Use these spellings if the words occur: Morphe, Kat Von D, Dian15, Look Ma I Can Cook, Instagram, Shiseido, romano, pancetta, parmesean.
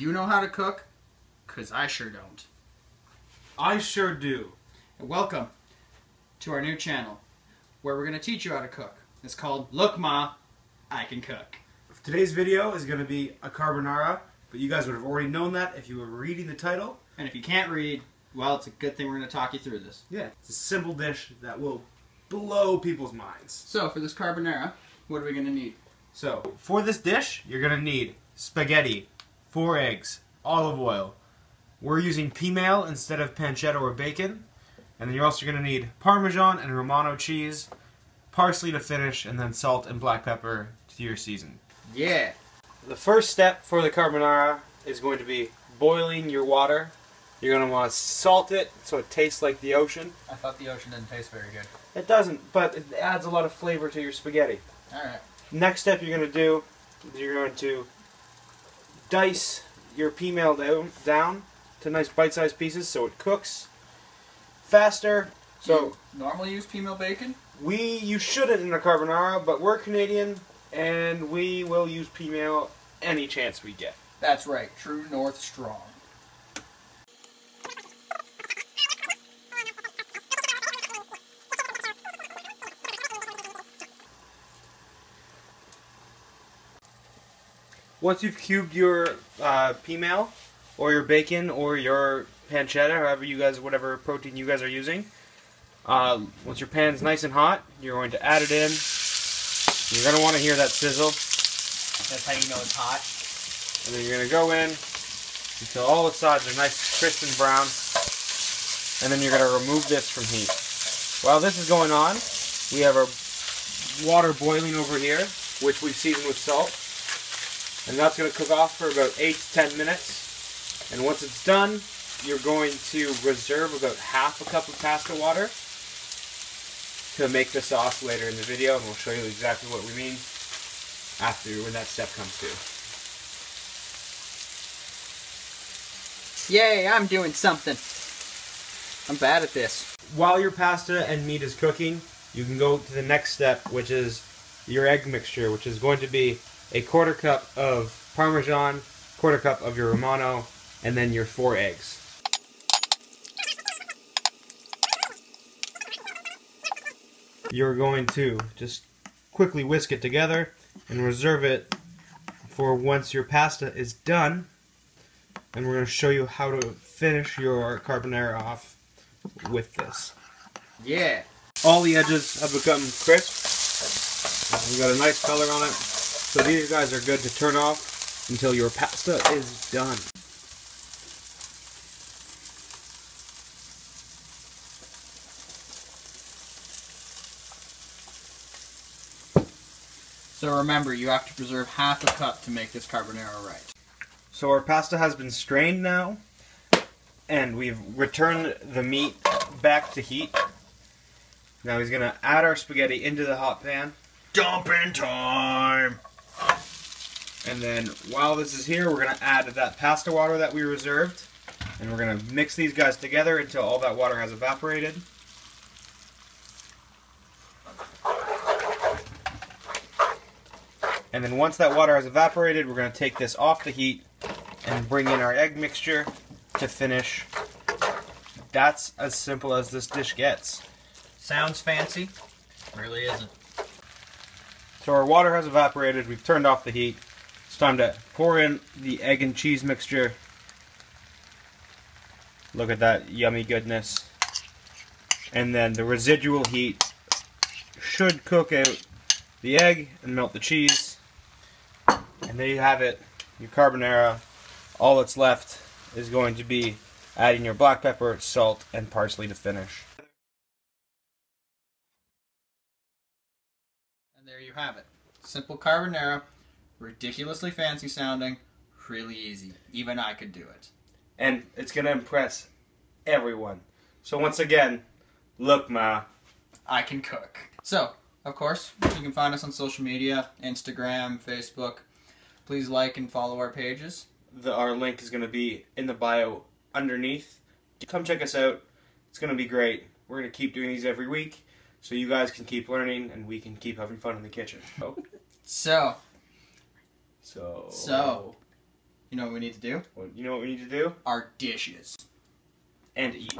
You know how to cook, because I sure don't. I sure do. And welcome to our new channel, where we're going to teach you how to cook. It's called Look Ma, I Can Cook. Today's video is going to be a carbonara, but you guys would have already known that if you were reading the title. And if you can't read, well, it's a good thing we're going to talk you through this. Yeah, it's a simple dish that will blow people's minds. So, for this carbonara, what are we going to need? So, for this dish, you're going to need spaghetti, 4 eggs, olive oil. We're using pea meal instead of pancetta or bacon. And then you're also going to need Parmesan and Romano cheese, parsley to finish, and then salt and black pepper to your season. Yeah! The first step for the carbonara is going to be boiling your water. You're going to want to salt it so it tastes like the ocean. I thought the ocean didn't taste very good. It doesn't, but it adds a lot of flavor to your spaghetti. Alright. Next step you're going to do is you're going to dice your pea meal down to nice bite-sized pieces so it cooks faster. So you normally use pea meal bacon? You shouldn't in a carbonara, but we're Canadian and we will use pea meal any chance we get. That's right. True North strong. Once you've cubed your pea meal, or your bacon, or your pancetta, whatever protein you guys are using, once your pan's nice and hot, you're going to add it in. You're going to want to hear that sizzle. That's how you know it's hot. And then you're going to go in until all the sides are nice, crisp, and brown. And then you're going to remove this from heat. While this is going on, we have our water boiling over here, which we've seasoned with salt. And that's going to cook off for about 8 to 10 minutes. And once it's done, you're going to reserve about half a cup of pasta water to make the sauce later in the video, and we'll show you exactly what we mean after when that step comes to. Yay, I'm doing something. I'm bad at this. While your pasta and meat is cooking, you can go to the next step, which is your egg mixture, which is going to be a 1/4 cup of Parmesan, 1/4 cup of your Romano, and then your 4 eggs. You're going to just quickly whisk it together and reserve it for once your pasta is done. And we're going to show you how to finish your carbonara off with this. Yeah! All the edges have become crisp. We've got a nice color on it. So these guys are good to turn off until your pasta is done. So remember, you have to preserve half a cup to make this carbonara right. So our pasta has been strained now, and we've returned the meat back to heat. Now he's going to add our spaghetti into the hot pan. Dumping time! And then while this is here, we're going to add that pasta water that we reserved. And we're going to mix these guys together until all that water has evaporated. And then once that water has evaporated, we're going to take this off the heat and bring in our egg mixture to finish. That's as simple as this dish gets. Sounds fancy. Really isn't. So our water has evaporated, we've turned off the heat. It's time to pour in the egg and cheese mixture. Look at that yummy goodness. And then the residual heat should cook out the egg and melt the cheese. And there you have it, your carbonara. All that's left is going to be adding your black pepper, salt, and parsley to finish. There you have it. Simple carbonara, ridiculously fancy sounding, really easy. Even I could do it. And it's going to impress everyone. So once again, look ma, I can cook. So, of course, you can find us on social media, Instagram, Facebook. Please like and follow our pages. Our link is going to be in the bio underneath. Come check us out. It's going to be great. We're going to keep doing these every week, so you guys can keep learning, and we can keep having fun in the kitchen. Oh. So. You know what we need to do? Well, you know what we need to do? Our dishes. And eat.